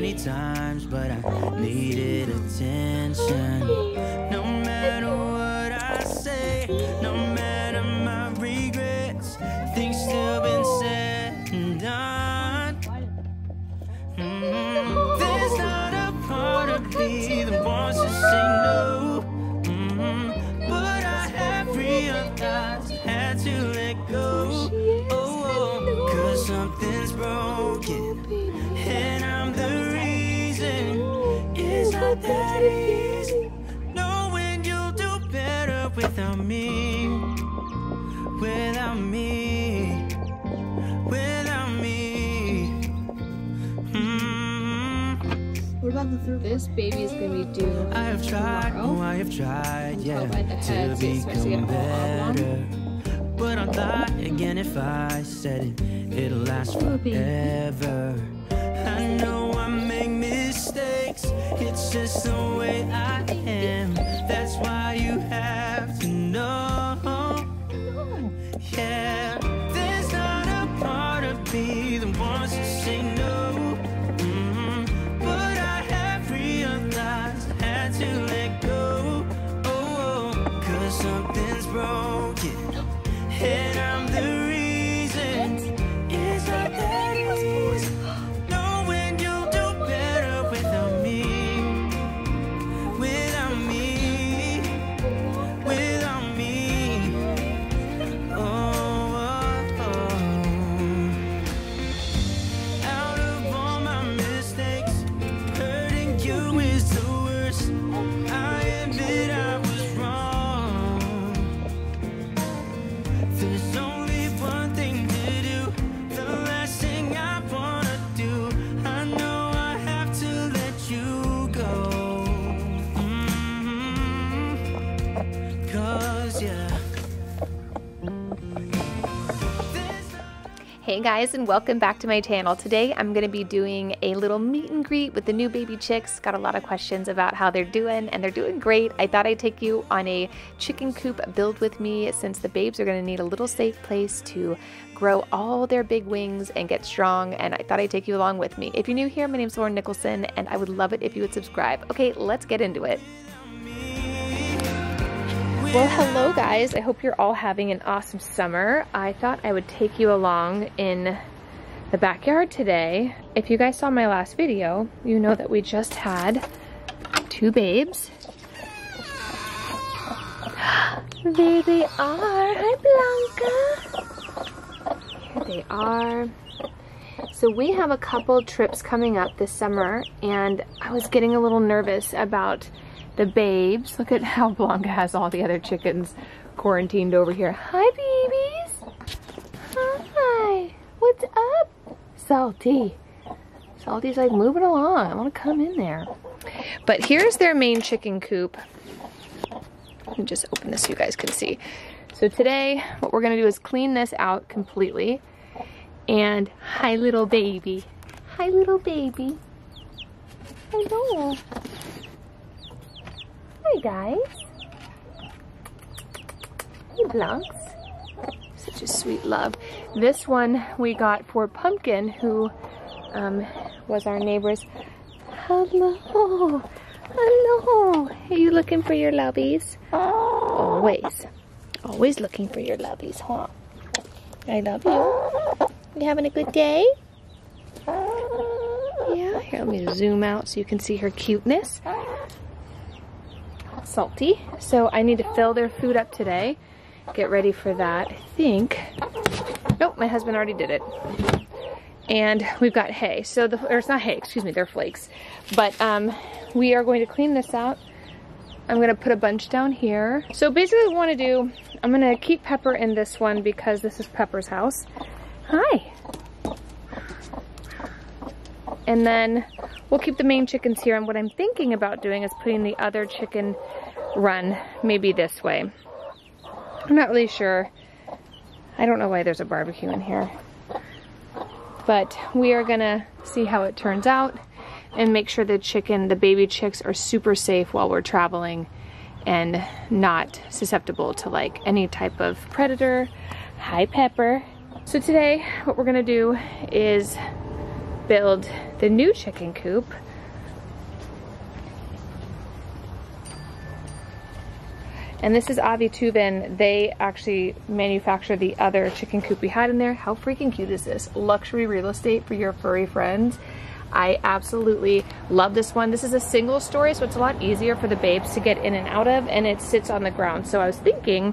many times, but I needed attention. No matter what I say, no matter my regrets, things still been said and done. There's not a part of me that wants to say no, but I have realized I had to let go. Oh, 'cause something's broken. And I'm the reason. It's not that easy, knowing you'll do better without me, without me, without me. What about the third? This baby is gonna be due. I have tried, oh I have tried, yeah, to become better. But I'll die again if I said it. It'll last forever. I know I make mistakes, it's just the way I am. That's why you have to know. Yeah, there's not a part of me that wants to say no, but I have realized I had to let go. Oh, 'cause something's broken, and I'm the reason. It's not that easy. Hey guys, and welcome back to my channel. Today I'm going to be doing a little meet and greet with the new baby chicks. Got a lot of questions about how they're doing, and they're doing great. I thought I'd take you on a chicken coop build with me, since the babes are going to need a little safe place to grow all their big wings and get strong, and I thought I'd take you along with me. If you're new here, my name's Lauren Nicholson, and I would love it if you would subscribe. Okay, let's get into it. Well, hello guys, I hope you're all having an awesome summer. I thought I would take you along in the backyard today. If you guys saw my last video, you know that we just had two babes. There they are. Hi Blanca. Here they are. So we have a couple trips coming up this summer, and I was getting a little nervous about the babes. Look at how Blanca has all the other chickens quarantined over here. Hi babies! Hi! What's up? Salty. Salty's like, move it along. I want to come in there. But here's their main chicken coop. Let me just open this so you guys can see. So today what we're going to do is clean this out completely. And hi little baby. Hi little baby. Hello. Hi guys. Hey Blanks. Such a sweet love. This one we got for Pumpkin, who was our neighbor's. Hello. Hello. Are you looking for your lovies? Always. Always looking for your lovies, huh? I love you. You having a good day? Yeah. Here, let me zoom out so you can see her cuteness. Salty. So I need to fill their food up today. Get ready for that. I think. Nope, my husband already did it. And we've got hay. So or it's not hay, excuse me, they're flakes. But we are going to clean this out. I'm going to put a bunch down here. So basically what I want to do, I'm going to keep Pepper in this one because this is Pepper's house. Hi. And then we'll keep the main chickens here, and what I'm thinking about doing is putting the other chicken run maybe this way. I'm not really sure. I don't know why there's a barbecue in here. But we are gonna see how it turns out and make sure the baby chicks are super safe while we're traveling and not susceptible to like any type of predator. Hi Pepper. So today what we're gonna do is build the new chicken coop. And this is Aivituvin. They actually manufacture the other chicken coop we had in there. How freaking cute is this? Luxury real estate for your furry friends. I absolutely love this one. This is a single story, so it's a lot easier for the babes to get in and out of, and it sits on the ground. So I was thinking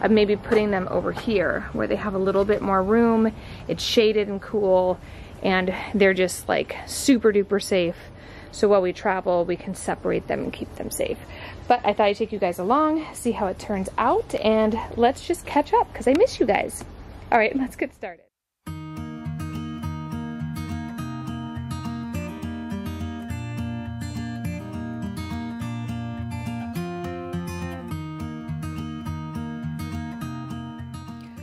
of maybe putting them over here where they have a little bit more room. It's shaded and cool, and they're just like super duper safe. So while we travel, we can separate them and keep them safe. But I thought I'd take you guys along, see how it turns out, and let's just catch up because I miss you guys. All right, let's get started.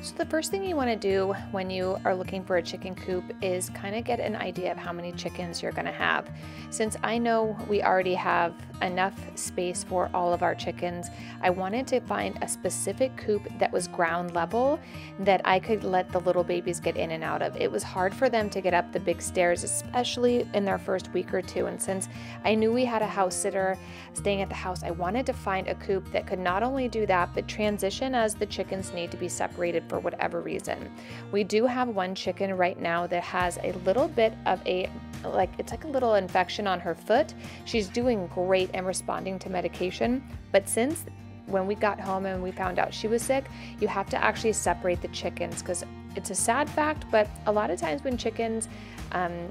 So the first thing you want to do when you are looking for a chicken coop is kind of get an idea of how many chickens you're going to have. Since I know we already have enough space for all of our chickens, I wanted to find a specific coop that was ground level that I could let the little babies get in and out of. It was hard for them to get up the big stairs, especially in their first week or two. And since I knew we had a house sitter staying at the house, I wanted to find a coop that could not only do that, but transition as the chickens need to be separated for whatever reason. We do have one chicken right now that has a little bit of a, like, it's like a little infection on her foot. She's doing great and responding to medication, but since when we got home and we found out she was sick, you have to actually separate the chickens because it's a sad fact, but a lot of times when chickens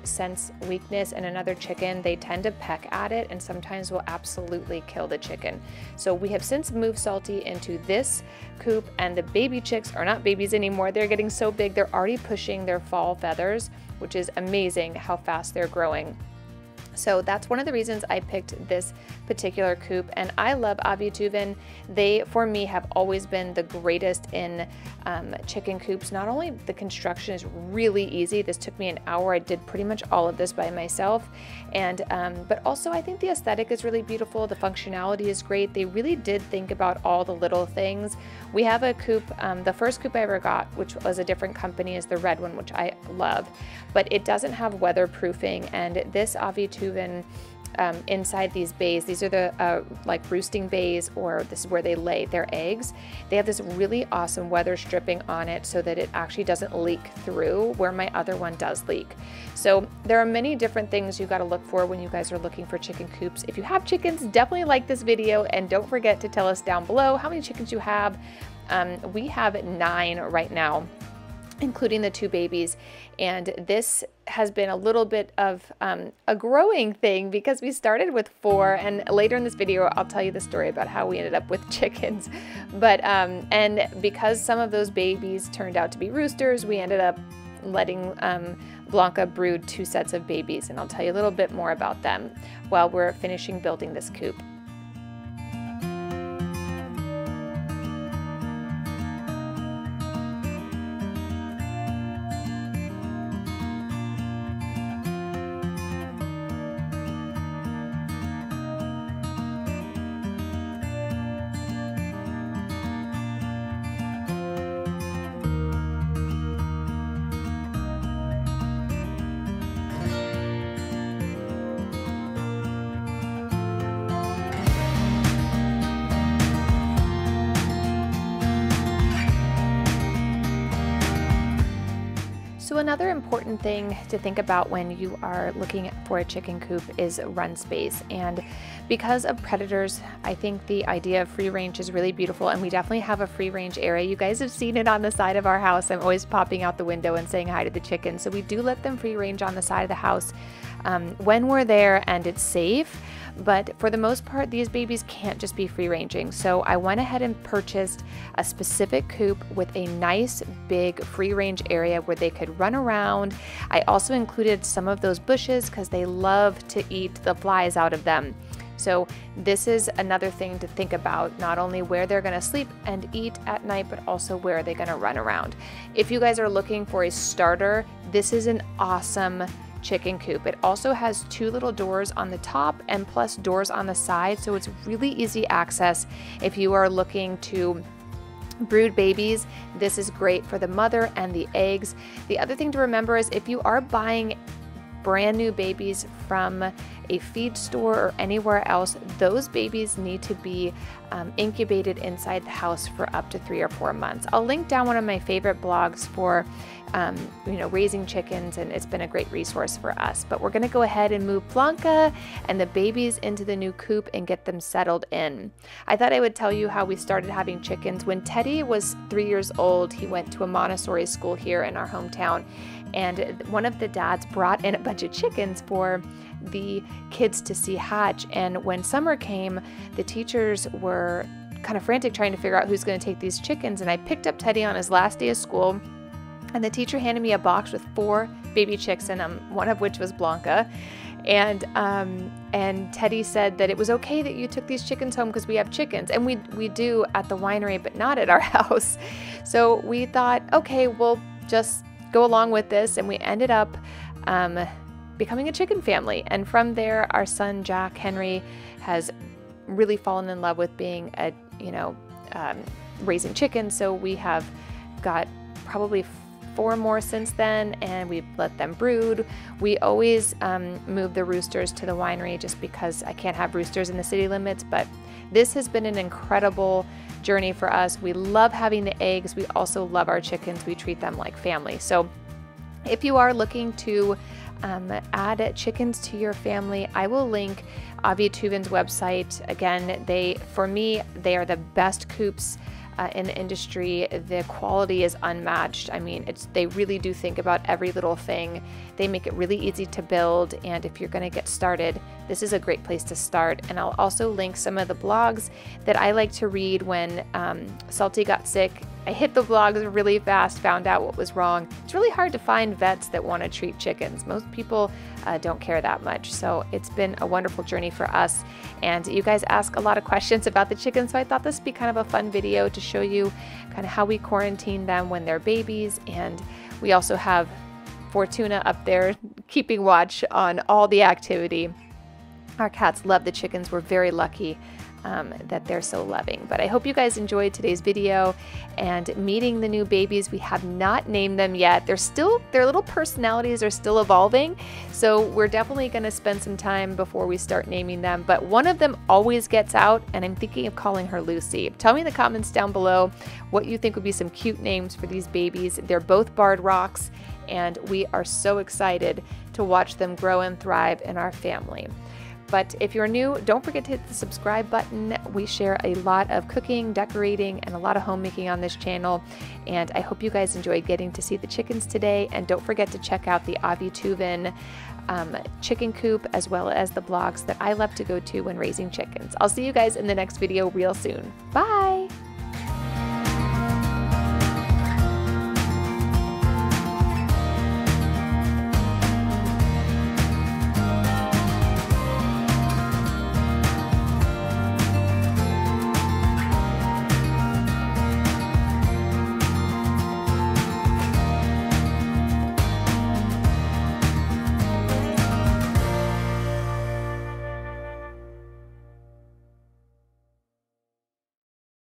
sense weakness in another chicken, they tend to peck at it and sometimes will absolutely kill the chicken. So we have since moved Salty into this coop, and the baby chicks are not babies anymore. They're getting so big, they're already pushing their fall feathers, which is amazing how fast they're growing. So that's one of the reasons I picked this particular coop, and I love Aivituvin. They, for me, have always been the greatest in chicken coops. Not only the construction is really easy, this took me an hour. I did pretty much all of this by myself, and but also I think the aesthetic is really beautiful. The functionality is great. They really did think about all the little things. We have a coop, the first coop I ever got, which was a different company, is the red one, which I love, but it doesn't have weatherproofing, and this Aivituvin inside these bays, these are the like roosting bays, or this is where they lay their eggs. They have this really awesome weather stripping on it so that it actually doesn't leak through, where my other one does leak. So there are many different things you got to look for when you guys are looking for chicken coops. If you have chickens, definitely like this video, and don't forget to tell us down below how many chickens you have. We have 9 right now, including the 2 babies, and this has been a little bit of a growing thing because we started with 4, and later in this video I'll tell you the story about how we ended up with chickens. But and because some of those babies turned out to be roosters, we ended up letting Blanca brood 2 sets of babies, and I'll tell you a little bit more about them while we're finishing building this coop. So another important thing to think about when you are looking for a chicken coop is run space. And because of predators, I think the idea of free range is really beautiful, and we definitely have a free range area. You guys have seen it on the side of our house. I'm always popping out the window and saying hi to the chickens. So we do let them free range on the side of the house when we're there and it's safe. But for the most part, these babies can't just be free ranging. So I went ahead and purchased a specific coop with a nice big free range area where they could run around. I also included some of those bushes because they love to eat the flies out of them. So this is another thing to think about, not only where they're going to sleep and eat at night, but also where are they going to run around. If you guys are looking for a starter, this is an awesome chicken coop. It also has 2 little doors on the top and plus doors on the side, so it's really easy access. If you are looking to brood babies, this is great for the mother and the eggs. The other thing to remember is if you are buying brand new babies from a feed store or anywhere else, those babies need to be incubated inside the house for up to 3 or 4 months. I'll link down one of my favorite blogs for raising chickens, and it's been a great resource for us. But we're going to go ahead and move Blanca and the babies into the new coop and get them settled in. I thought I would tell you how we started having chickens. When Teddy was 3 years old, he went to a Montessori school here in our hometown, and one of the dads brought in a bunch of chickens for the kids to see hatch. And when summer came, the teachers were kind of frantic trying to figure out who's going to take these chickens. And I picked up Teddy on his last day of school, and the teacher handed me a box with 4 baby chicks in them, one of which was Blanca. And Teddy said that it was okay that you took these chickens home because we have chickens, and we do at the winery, but not at our house. So we thought, okay, we'll just go along with this, and we ended up becoming a chicken family. And from there, our son Jack Henry has really fallen in love with being a raising chickens. So we have got probably 4 more since then, and we've let them brood. We always move the roosters to the winery just because I can't have roosters in the city limits, but this has been an incredible journey for us. We love having the eggs. We also love our chickens. We treat them like family. So if you are looking to add chickens to your family, I will link Aivituvin's website. Again, for me, they are the best coops in the industry. The quality is unmatched. I mean, they really do think about every little thing. They make it really easy to build, and if you're going to get started, this is a great place to start. And I'll also link some of the blogs that I like to read. When Salty got sick, I hit the blogs really fast, found out what was wrong. It's really hard to find vets that want to treat chickens. Most people don't care that much. So it's been a wonderful journey for us. And you guys ask a lot of questions about the chickens, so I thought this would be kind of a fun video to show you kind of how we quarantine them when they're babies. And we also have Fortuna up there keeping watch on all the activity. Our cats love the chickens. We're very lucky that they're so loving. But I hope you guys enjoyed today's video and meeting the new babies. We have not named them yet. Their little personalities are still evolving, so we're definitely going to spend some time before we start naming them. But one of them always gets out, and I'm thinking of calling her Lucy. Tell me in the comments down below what you think would be some cute names for these babies. They're both barred rocks, and we are so excited to watch them grow and thrive in our family. But if you're new, don't forget to hit the subscribe button. We share a lot of cooking, decorating, and a lot of homemaking on this channel. And I hope you guys enjoyed getting to see the chickens today. And don't forget to check out the Aivituvin chicken coop, as well as the blogs that I love to go to when raising chickens. I'll see you guys in the next video real soon. Bye!